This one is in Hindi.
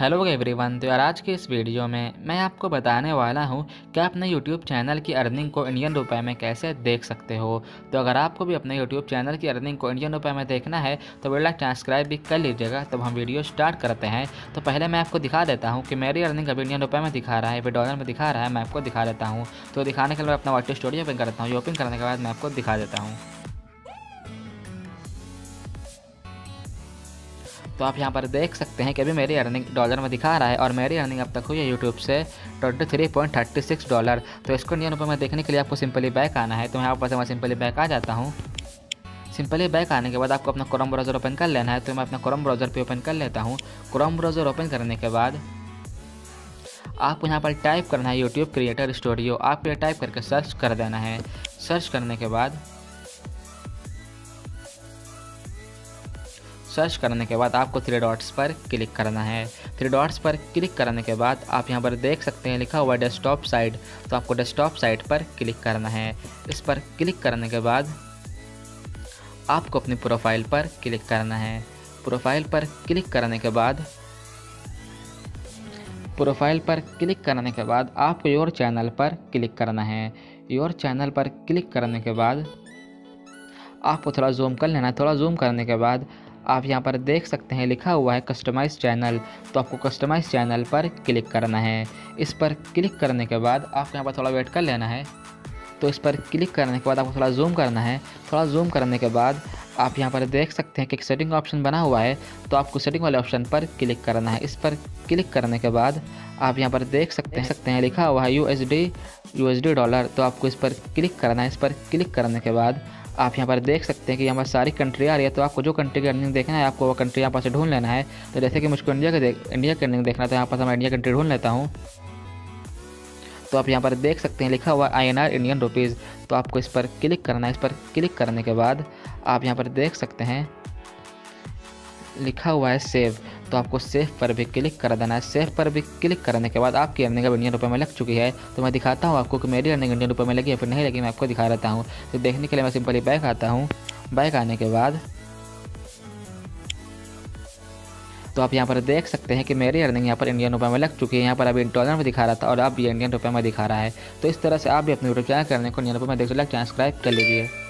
Hello everyone. तो यार आज के इस वीडियो में मैं आपको बताने वाला हूं कि आप अपने यूट्यूब चैनल की अर्निंग को इंडियन रुपए में कैसे देख सकते हो। तो अगर आपको भी अपने यूट्यूब चैनल की अर्निंग को इंडियन रुपए में देखना है तो वीडियो लाइक सब्सक्राइब भी कर लीजिएगा। तो हम वीडियो स्टार्ट करते हैं। तो पहले मैं आपको दिखा देता हूँ कि मेरी अर्निंग अभी इंडियन रुपये में दिखा रहा है, फिर डॉलर में दिखा रहा है, मैं आपको दिखा देता हूँ। तो दिखाने के लिए मैं अपना यूट्यूब स्टूडियो ओपन करता हूँ। ओपन करने के बाद मैं आपको दिखा देता हूँ। तो आप यहाँ पर देख सकते हैं कि अभी मेरी अर्निंग डॉलर में दिखा रहा है और मेरी अर्निंग अब तक हुई है यूट्यूब से 23.36 डॉलर। तो इसको इंडियन रुपये में देखने के लिए आपको सिंपली बैक आना है। तो यहाँ पर मैं सिंपली बैक आ जाता हूँ। सिंपली बैक आने के बाद आपको अपना क्रोम ब्राउज़र ओपन कर लेना है। तो मैं अपना क्रोम ब्राउज़र पे ओपन कर लेता हूँ। क्रोम ब्राउज़र ओपन करने के बाद आपको यहाँ पर टाइप करना है यूट्यूब क्रिएटर स्टूडियो। आपको यह टाइप करके सर्च कर देना है। सर्च करने के बाद आपको थ्री डॉट्स पर क्लिक करना है। थ्री डॉट्स पर क्लिक करने के बाद आप यहाँ पर देख सकते हैं लिखा हुआ है डेस्कटॉप साइट। तो आपको डेस्कटॉप साइट पर क्लिक करना है। इस पर क्लिक करने के बाद आपको अपनी प्रोफाइल पर क्लिक करना है। प्रोफाइल पर क्लिक करने के बाद आपको योर चैनल पर क्लिक करना है। योर चैनल पर क्लिक करने के बाद आपको थोड़ा जूम कर लेना है। थोड़ा जूम करने के बाद आप यहाँ पर देख सकते हैं लिखा हुआ है कस्टमाइज चैनल। तो आपको कस्टमाइज चैनल पर क्लिक करना है। इस पर क्लिक करने के बाद आपको यहाँ पर थोड़ा वेट कर लेना है। तो इस पर क्लिक करने के बाद आपको थोड़ा जूम करना है। थोड़ा जूम करने के बाद आप यहाँ पर देख सकते हैं कि एक सेटिंग ऑप्शन बना हुआ है। तो आपको सेटिंग वाले ऑप्शन पर क्लिक करना है। इस पर क्लिक करने के बाद आप यहाँ पर देख सकते हैं लिखा हुआ है USD डॉलर। तो आपको इस पर क्लिक करना है। इस पर क्लिक करने के बाद आप यहाँ पर देख सकते हैं कि यहाँ पर सारी कंट्री आ रही है। तो आपको जो कंट्री की अर्निंग देखना है आपको वो कंट्री यहाँ पर ढूंढ लेना है। तो जैसे कि मुझको इंडिया की अर्निंग देखना है तो यहाँ पर मैं इंडिया कंट्री ढूंढ लेता हूँ। तो आप यहाँ पर देख सकते हैं लिखा हुआ INR इंडियन रुपीज़। तो आपको इस पर क्लिक करना है। इस पर क्लिक करने के बाद आप यहाँ पर देख सकते हैं लिखा हुआ है सेव। तो आपको सेव पर भी क्लिक कर देना है। सेव पर भी क्लिक करने के बाद आपकी अर्निंग अब इंडियन रुपये में लग चुकी है। तो मैं दिखाता हूँ आपको कि मेरी अर्निंग इंडियन रुपये में लगी है फिर नहीं लगी, मैं आपको दिखा रहता हूँ। तो देखने के लिए मैं सिंपली बैक आता हूँ। बैक आने के बाद तो आप यहाँ पर देख सकते हैं कि मेरी अर्निंग यहाँ पर इंडियन रुपये में लग चुकी है। यहाँ पर अभी डॉलर में दिखा रहा था और अब ये इंडियन रुपये में दिखा रहा है। तो इस तरह से आप भी अपने यूट्यूब चैनल करने को इंडियन रुपये में देख लाइक सब्सक्राइब कर लीजिए।